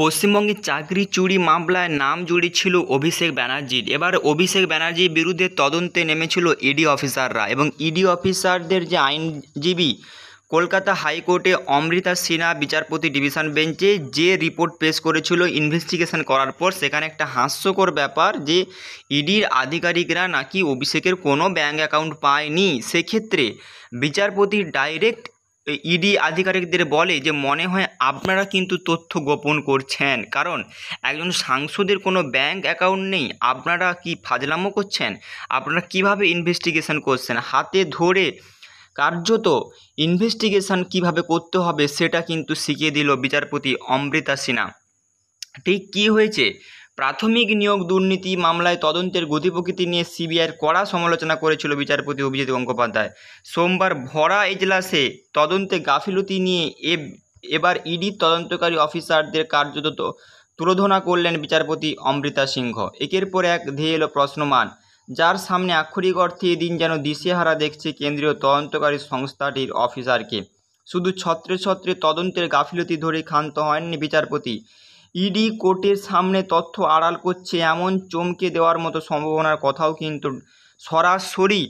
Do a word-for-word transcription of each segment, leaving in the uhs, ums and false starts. পশ্চিমবঙ্গে চাকরি চুরি মামলায় নাম জড়িয়ে ছিল অভিষেক ব্যানার্জি। এবার অভিষেক ব্যানার্জির বিরুদ্ধে তদন্তে নেমেছিল ইডি অফিসাররা এবং ইডি অফিসারদের যে আইনজীবী কলকাতা হাইকোর্টে অমৃতা সিনহা বিচারপতি ডিভিশন বেঞ্চে যে রিপোর্ট পেশ করেছিল ইনভেস্টিগেশন করার পর, সেখানে একটা হাস্যকর ব্যাপার যে ইডির আধিকারিকরা নাকি অভিষেকের কোনো ব্যাঙ্ক অ্যাকাউন্ট পায়নি। সেক্ষেত্রে বিচারপতি ডাইরেক্ট ইডি আধিকারিকদের বলে যে মনে হয় আপনারা কিন্তু তথ্য গোপন করছেন, কারণ একজন সাংসদের কোনো ব্যাঙ্ক অ্যাকাউন্ট নেই, আপনারা কি ফাজলামো করছেন, আপনারা কিভাবে ইনভেস্টিগেশন করছেন, হাতে ধরে কার্যত ইনভেস্টিগেশন কিভাবে করতে হবে সেটা কিন্তু শিখিয়ে দিল বিচারপতি অমৃতা সিনহা। ঠিক কী হয়েছে? প্রাথমিক নিয়োগ দুর্নীতি মামলায় তদন্তের গতিপ্রকৃতি নিয়ে সিবিআইয়ের কড়া সমালোচনা করেছিল বিচারপতি অভিজিৎ গঙ্গোপাধ্যায়। সোমবার ভরা এজলাসে তদন্তে গাফিলতি নিয়ে এবার ইডির তদন্তকারী অফিসারদের কার্যত তুলোধনা করলেন বিচারপতি অমৃতা সিংহ। একের পর এক ধেয়ে এলো প্রশ্নমান, যার সামনে আক্ষরিক অর্থে এদিন যেন দিশেহারা দেখছে কেন্দ্রীয় তদন্তকারী সংস্থাটির অফিসারকে। শুধু ছত্রে ছত্রে তদন্তের গাফিলতি ধরে ক্ষান্ত হয়নি বিচারপতি, ইডি কোর্টের সামনে তথ্য আড়াল করছে এমন চমকে দেওয়ার মতো সম্ভাবনার কথাও কিন্তু সরাসরি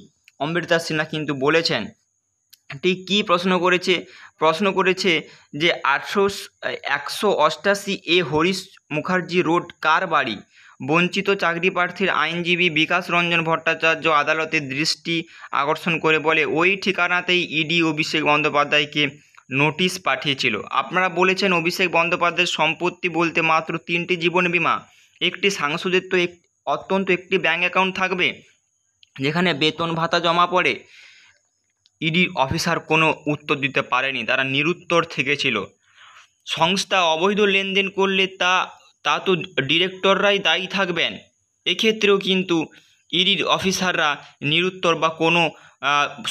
অমৃতা সিনহা কিন্তু বলেছেন। ঠিক কী প্রশ্ন করেছে? প্রশ্ন করেছে যে আটশো একশো অষ্টাশি এ হরিশ মুখার্জি রোড কার বাড়ি? বঞ্চিত চাকরি প্রার্থীর আইনজীবী বিকাশ রঞ্জন ভট্টাচার্য আদালতের দৃষ্টি আকর্ষণ করে বলে ওই ঠিকানাতেই ইডি অভিষেক বন্দ্যোপাধ্যায়কে নোটিশ পাঠিয়েছিল। আপনারা বলেছেন অভিষেক বন্দ্যোপাধ্যায়ের সম্পত্তি বলতে মাত্র তিনটি জীবন বিমা, একটি সাংসদের তো এক অত্যন্ত একটি ব্যাঙ্ক অ্যাকাউন্ট থাকবে যেখানে বেতন ভাতা জমা পড়ে। ইডি অফিসার কোনো উত্তর দিতে পারেনি, তারা নিরুত্তর থেকেছিল। সংস্থা অবৈধ লেনদেন করলে তা তা তো ডিরেক্টররাই দায়ী থাকবেন, এক্ষেত্রেও কিন্তু ইডির অফিসাররা নিরুত্তর বা কোনো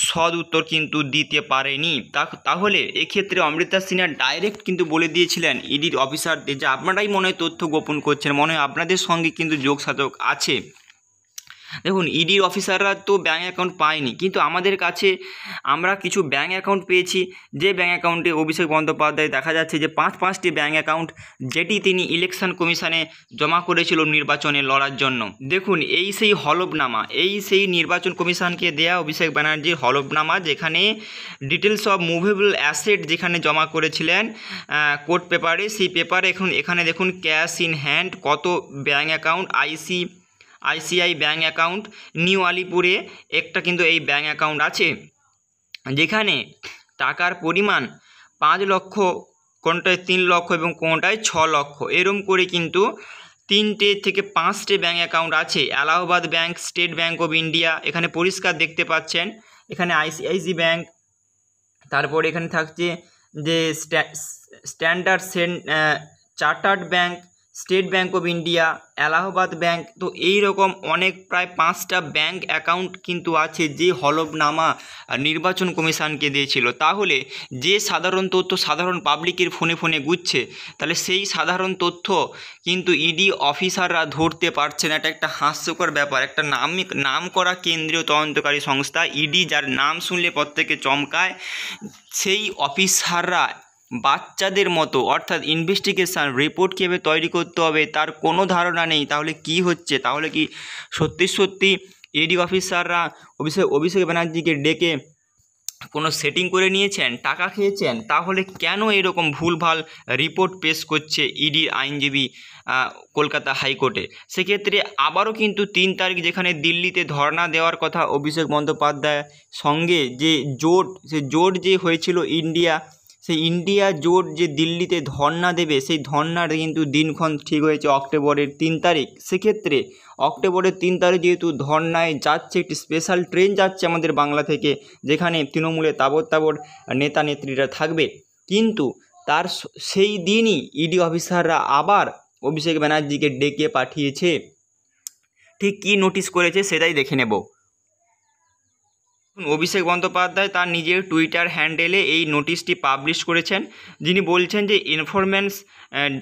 সদ উত্তর কিন্তু দিতে পারেনি। তা তাহলে এক্ষেত্রে অমৃতা সিনহা ডাইরেক্ট কিন্তু বলে দিয়েছিলেন ইডির অফিসারদের যে আপনারাই মনে হয় তথ্য গোপন করছেন, মনে হয় আপনাদের সঙ্গে কিন্তু যোগসাজক আছে। দেখুন, ইডির অফিসাররা তো ব্যাঙ্ক অ্যাকাউন্ট পায়নি, কিন্তু আমাদের কাছে আমরা কিছু ব্যাঙ্ক অ্যাকাউন্ট পেয়েছি যে ব্যাঙ্ক অ্যাকাউন্টে অভিষেক বন্দ্যোপাধ্যায় দেখা যাচ্ছে যে পাঁচ পাঁচটি ব্যাঙ্ক অ্যাকাউন্ট যেটি তিনি ইলেকশন কমিশনে জমা করেছিল নির্বাচনে লড়ার জন্য। দেখুন, এই সেই হলফনামা, এই সেই নির্বাচন কমিশনকে দেয়া অভিষেক ব্যানার্জির হলফনামা যেখানে ডিটেলস অব মুভেবল অ্যাসেট যেখানে জমা করেছিলেন কোর্ট পেপারে, সেই পেপারে এখন এখানে দেখুন ক্যাশ ইন হ্যান্ড কত bank account, IC ICI bank account, new আলিপুরে একটা কিন্তু এই ব্যাঙ্ক অ্যাকাউন্ট আছে যেখানে টাকার পরিমাণ পাঁচ লক্ষ, কোনটায় তিন লক্ষ এবং কোনটায় ছ লক্ষ, এরম করে কিন্তু তিনটে থেকে পাঁচটে ব্যাঙ্ক অ্যাকাউন্ট আছে। Allahabad bank, State Bank of India, এখানে পরিষ্কার দেখতে পাচ্ছেন, এখানে আইসিআইসি ব্যাঙ্ক, তারপর এখানে থাকছে যে Standard Chartered bank, State Bank of India, Allahabad bank, তো এই রকম অনেক প্রায় পাঁচটা ব্যাঙ্ক অ্যাকাউন্ট কিন্তু আছে যে হলফনামা নির্বাচন কমিশনকে দিয়েছিল। তাহলে যে সাধারণ তথ্য সাধারণ পাবলিকের ফোনে ফোনে ঘুরছে, তাহলে সেই সাধারণ তথ্য কিন্তু ইডি অফিসাররা ধরতে পারছে না। এটা একটা হাস্যকর ব্যাপার। একটা নাম নাম করা কেন্দ্রীয় তদন্তকারী সংস্থা ইডি, যার নাম শুনলে প্রত্যেকে চমকায়, সেই অফিসাররা বাচ্চাদের মতো, অর্থাৎ ইনভেস্টিগেশন রিপোর্ট কীভাবে তৈরি করতে হবে তার কোনো ধারণা নেই। তাহলে কি হচ্ছে? তাহলে কি সত্যি সত্যি ইডি অফিসাররা অভিষেক অভিষেক ব্যানার্জিকে ডেকে কোনো সেটিং করে নিয়েছেন, টাকা খেয়েছেন? তাহলে কেন এরকম ভুলভাল রিপোর্ট পেশ করছে ইডির আইনজীবী কলকাতা হাইকোর্টে? সেক্ষেত্রে আবারও কিন্তু তিন তারিখ যেখানে দিল্লিতে ধর্না দেওয়ার কথা অভিষেক বন্দ্যোপাধ্যায়ের সঙ্গে যে জোট, সে জোট যে হয়েছিল ইন্ডিয়া, সেই ইন্ডিয়া জোট যে দিল্লিতে ধর্না দেবে, সেই ধর্নার কিন্তু দিনক্ষণ ঠিক হয়েছে অক্টোবরের তিন তারিখ। সেক্ষেত্রে অক্টোবরের তিন তারিখ যেহেতু ধর্নায় যাচ্ছে, একটি স্পেশাল ট্রেন যাচ্ছে আমাদের বাংলা থেকে, যেখানে তৃণমূলের তাবড় তাবড় নেতা নেত্রীরা থাকবে, কিন্তু তার সেই দিনই ইডি অফিসাররা আবার অভিষেক ব্যানার্জিকে ডেকে পাঠিয়েছে। ঠিক কী নোটিশ করেছে সেটাই দেখে নেব। অভিষেক বন্দ্যোপাধ্যায় তার নিজের টুইটার হ্যান্ডেলে এই নোটিশটি পাবলিশ করেছেন, যিনি বলছেন যে এনফোর্সমেন্টস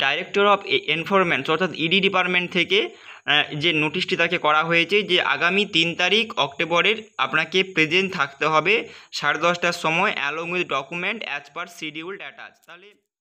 ডাইরেক্টর অফ এনফোর্সমেন্টস অর্থাৎ ইডি ডিপার্টমেন্ট থেকে যে নোটিশটি তাকে করা হয়েছে যে আগামী তিন তারিখ অক্টোবরের আপনাকে প্রেজেন্ট থাকতে হবে সাড়ে দশটার সময় along with document as per schedule attach. তাহলে